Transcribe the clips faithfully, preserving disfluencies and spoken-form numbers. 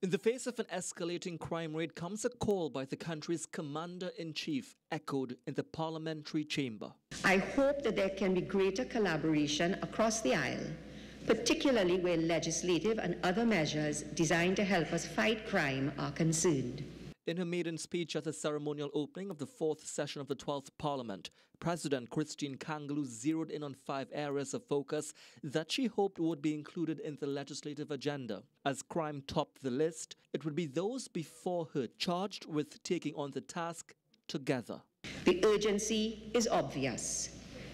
In the face of an escalating crime rate comes a call by the country's commander-in-chief, echoed in the parliamentary chamber. I hope that there can be greater collaboration across the aisle, particularly where legislative and other measures designed to help us fight crime are concerned. In her maiden speech at the ceremonial opening of the fourth session of the twelfth Parliament, President Christine Kangaloo zeroed in on five areas of focus that she hoped would be included in the legislative agenda. As crime topped the list, it would be those before her charged with taking on the task together. The urgency is obvious.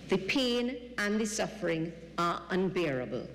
The pain and the suffering are unbearable.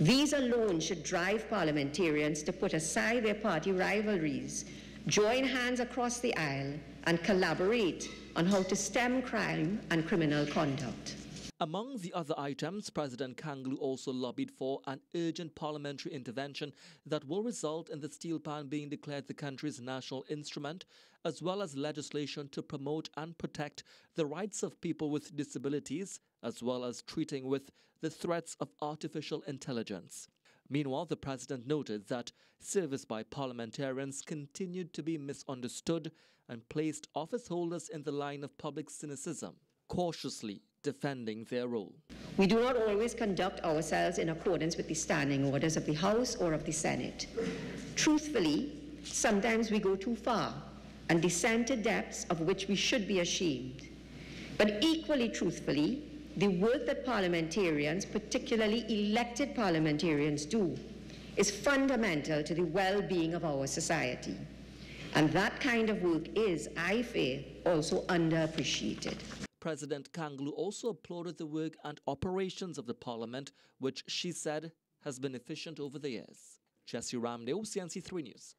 These alone should drive parliamentarians to put aside their party rivalries, join hands across the aisle and collaborate on how to stem crime and criminal conduct. Among the other items, President Kangaloo also lobbied for an urgent parliamentary intervention that will result in the steel pan being declared the country's national instrument, as well as legislation to promote and protect the rights of people with disabilities, as well as treating with the threats of artificial intelligence. Meanwhile, the president noted that service by parliamentarians continued to be misunderstood and placed office holders in the line of public cynicism, cautiously defending their role. We do not always conduct ourselves in accordance with the standing orders of the House or of the Senate. Truthfully, sometimes we go too far and descend to depths of which we should be ashamed. But equally truthfully, the work that parliamentarians, particularly elected parliamentarians, do is fundamental to the well-being of our society. And that kind of work is, I fear, also underappreciated. President Kangaloo also applauded the work and operations of the parliament, which she said has been efficient over the years. Jesse Ramdeo, C N C three News.